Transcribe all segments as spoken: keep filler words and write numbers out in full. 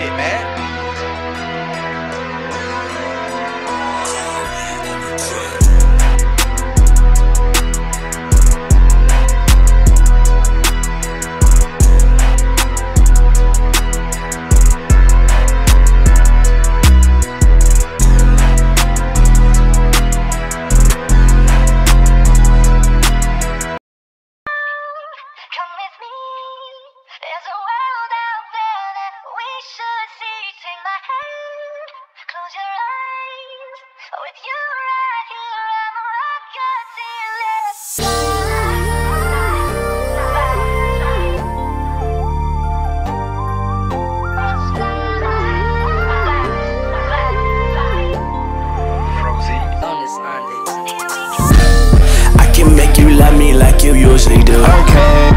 shit, man. You usually do. Okay.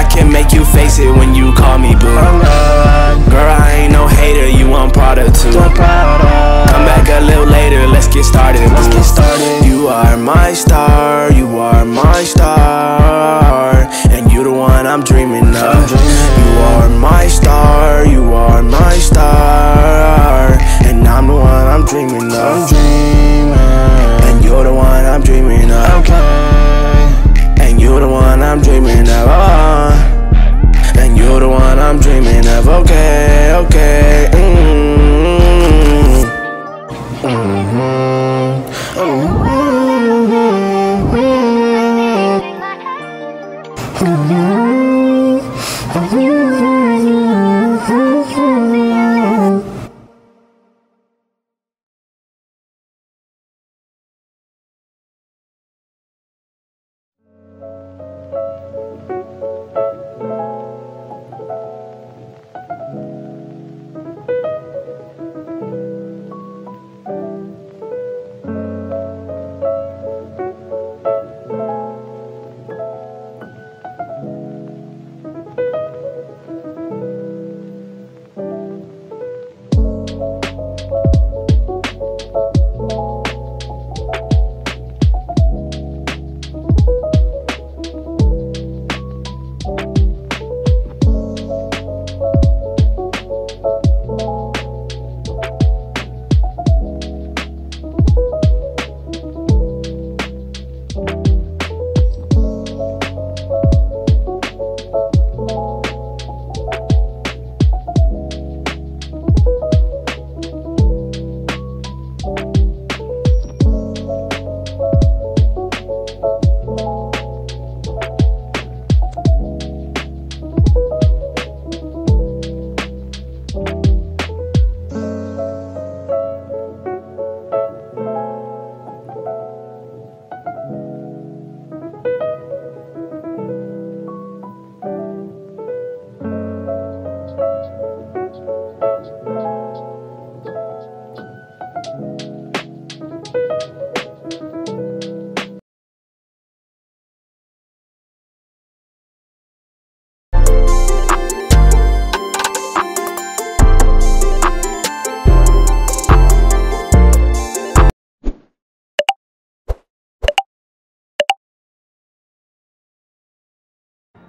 I can make you face it when you call me boo. Right. Girl, I ain't no hater. You want product too. Come back a little later. Let's get started. Let's get started. You are my star. You are my star, and you the one I'm dreaming of. I'm dreaming. You are my star. You are my star, and I'm the one I'm dreaming of. I'm dreaming. And you're the one I'm dreaming of. Okay. You're the one I'm dreaming of, oh. And you're the one I'm dreaming of, okay, okay. Mm-hmm. Mm-hmm. Mm-hmm. Mm-hmm. Mm-hmm. Mm-hmm.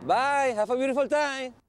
Bye, have a beautiful time.